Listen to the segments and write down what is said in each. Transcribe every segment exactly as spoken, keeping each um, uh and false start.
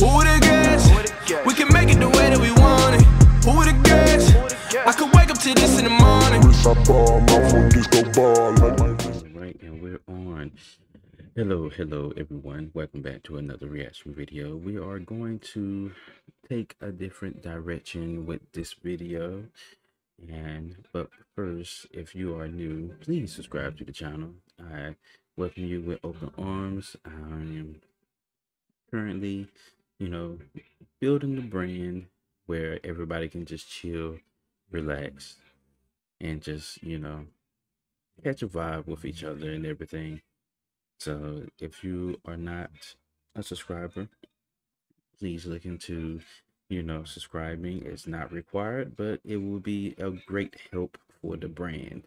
Who would've guessed? We can make it the way that we want it. Who would've guessed? I could wake up to this in the morning. Right, and we're on. Hello, hello, everyone. Welcome back to another reaction video. We are going to take a different direction with this video. And but first, if you are new, please subscribe to the channel. I welcome you with open arms. I am currently, you know, building the brand where everybody can just chill, relax, and just, you know, catch a vibe with each other and everything. So if you are not a subscriber, please look into, you know, subscribing. It's not required, but it will be a great help for the brand.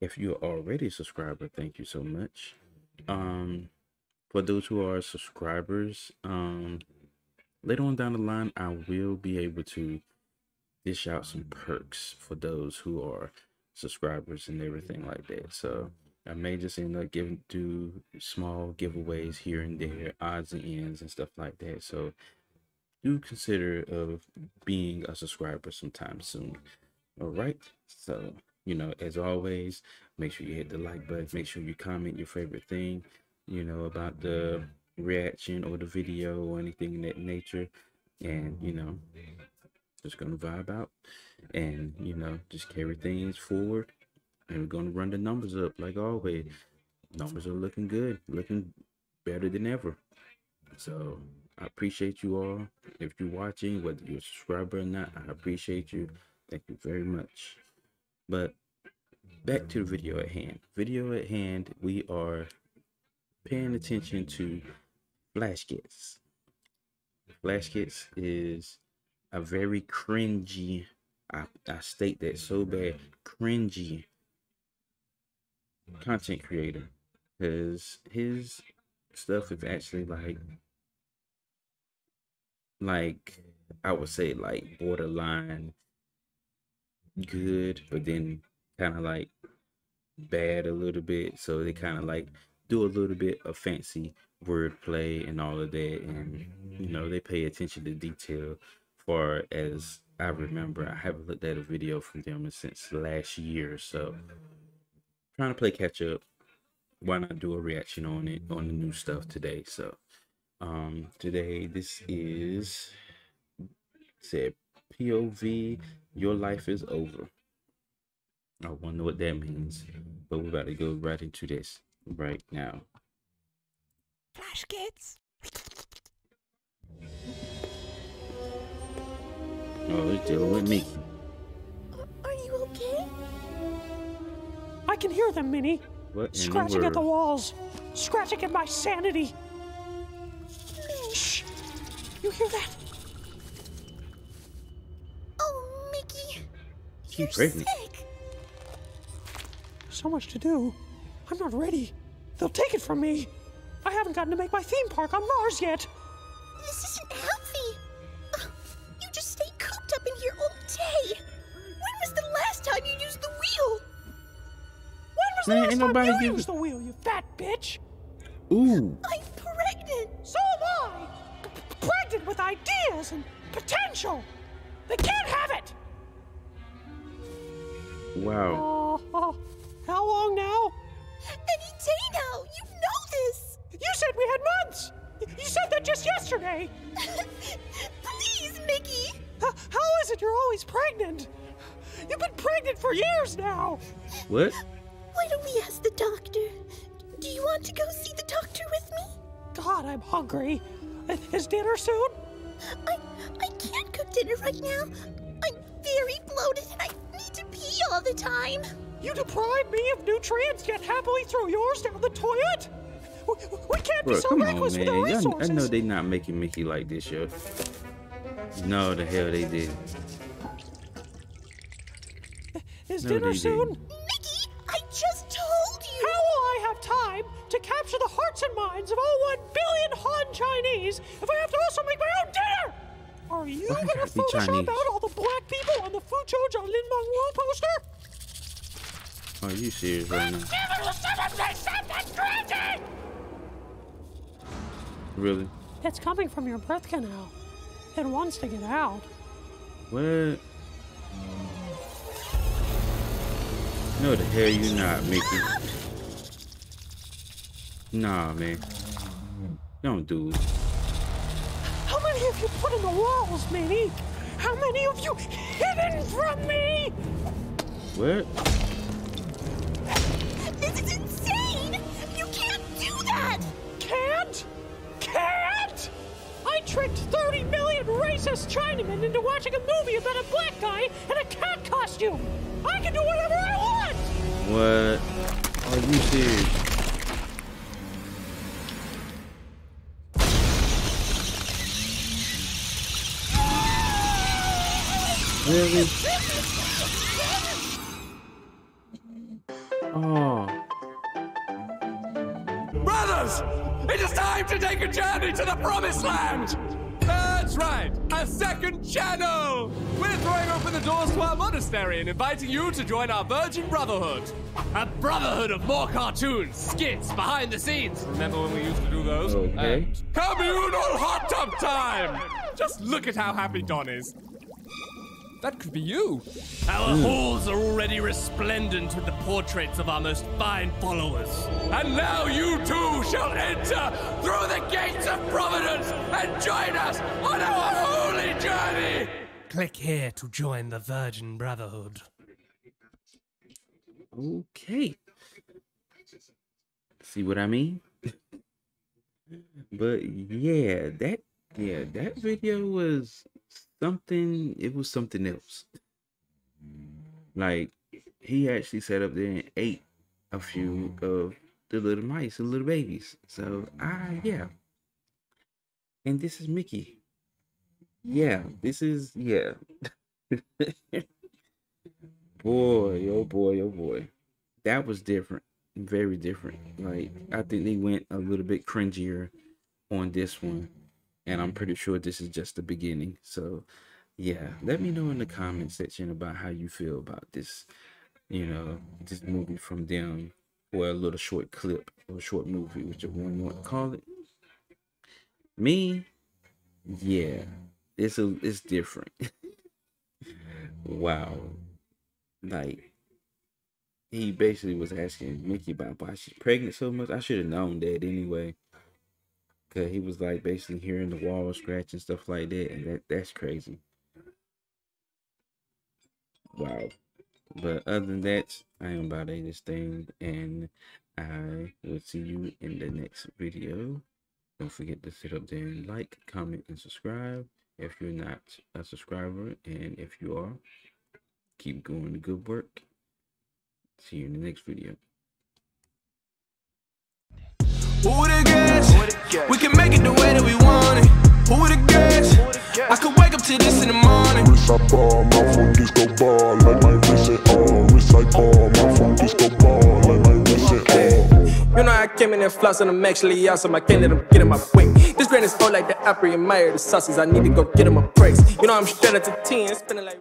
If you're already a subscriber, thank you so much. Um, for those who are subscribers, um, later on down the line, I will be able to dish out some perks for those who are subscribers and everything like that. So I may just end up giving do small giveaways here and there, odds and ends and stuff like that. So do consider of being a subscriber sometime soon. All right. So, you know, as always, make sure you hit the like button. Make sure you comment your favorite thing, you know, about the reaction or the video or anything in that nature. And, you know, just going to vibe out and, you know, just carry things forward. And we're going to run the numbers up like always. Numbers are looking good, looking better than ever. So I appreciate you all. If you're watching, whether you're a subscriber or not, I appreciate you. Thank you very much. But back to the video at hand. Video at hand, we are paying attention to Flashgitz. Flashgitz is a very cringy, I, I state that so bad, cringy content creator, because his stuff is actually like like I would say like borderline good, but then kind of like bad a little bit. So they kind of like do a little bit of fancy wordplay and all of that, and you know, they pay attention to detail. Far as I remember, I haven't looked at a video from them since last year, so trying to play catch up. Why not do a reaction on it, on the new stuff today? So um today this is said P O V, your life is over. I wonder what that means, but we're about to go right into this right now. Flashgitz. Oh, it's dealing with me. Are you okay? I can hear them, Minnie. What scratching the at the walls, scratching at my sanity. Minnie. Shh! You hear that? Oh, Mickey, you're pregnant. Sick. So much to do. I'm not ready. They'll take it from me. I haven't gotten to make my theme park on Mars yet. This isn't healthy. Uh, you just stay cooped up in here all day. When was the last time you used the wheel? Man, ain't nobody you use the wheel, you fat bitch. Ooh. I'm pregnant. So am I. P pregnant with ideas and potential. They can't have it. Wow. Uh, uh, how long now? Any day now. You know this. You said we had months. You said that just yesterday. Please, Mickey. Uh, how is it you're always pregnant? You've been pregnant for years now. What? Why don't we ask the doctor? Do you want to go see the doctor with me? God, I'm hungry. Is dinner soon? I I can't cook dinner right now. I'm very bloated and I need to pee all the time. You deprive me of nutrients, yet happily throw yours down the toilet? We, we can't Bro, be so reckless with our resources. I know they're not making Mickey like this, yo. No, the hell they did. Is no, dinner soon? Didn't. To capture the hearts and minds of all one billion Han Chinese, if I have to also make my own dinner! Are you oh, gonna Photoshop Chinese. out all the black people on the Fuchoja Lin Manuel poster? Are you serious right now? Really? It's coming from your birth canal. It wants to get out. What? No, the hell you not, Mickey. Nah, man. Don't do it. How many of you put in the walls, Minnie? How many of you hidden from me? What? This is insane! You can't do that! Can't? Can't? I tricked thirty million racist Chinamen into watching a movie about a black guy in a cat costume! I can do whatever I want! What? Are you serious? Really? Oh. Brothers! It is time to take a journey to the promised land! That's right! A second channel! We're throwing open the doors to our monastery and inviting you to join our Virgin Brotherhood! A brotherhood of more cartoons, skits, behind the scenes! Remember when we used to do those? Okay. And communal hot tub time! Just look at how happy Don is. That could be you. Our mm. halls are already resplendent with the portraits of our most fine followers. And now you too shall enter through the gates of Providence and join us on our holy journey! Click here to join the Virgin Brotherhood. Okay. See what I mean? But yeah, that yeah, that video was something, it was something else. Like, he actually sat up there and ate a few of the little mice and little babies. So, ah, yeah. And this is Mickey. Yeah, this is, yeah. Boy, oh boy, oh boy. That was different. Very different. Like, I think they went a little bit cringier on this one. And I'm pretty sure this is just the beginning. So, yeah, let me know in the comment section about how you feel about this, you know, this movie from them, or a little short clip or short movie, whichever one you want to call it. Me, yeah, it's a, it's different. Wow, like he basically was asking Mickey about why she's pregnant so much. I should have known that anyway. Cause he was like basically hearing the wall scratch and stuff like that, and that that's crazy. Wow. But other than that, I am about to end this thing, and I will see you in the next video. Don't forget to sit up there and like, comment, and subscribe if you're not a subscriber, and if you are, keep going the good work. See you in the next video. Who would've guessed? We can make it the way that we want it. Who would've guessed? I could wake up to this in the morning. Wrist I ball, my phone disco ball, like my wrist at all. Wrist I ball, my phone disco ball, like my wrist at all. You know I came in and floss and I'm actually awesome. I can't let them get in my way. This grand is all like the Opry and Meyer, the sauces. I need to go get him a praise. You know I'm straight at the ten, spinning like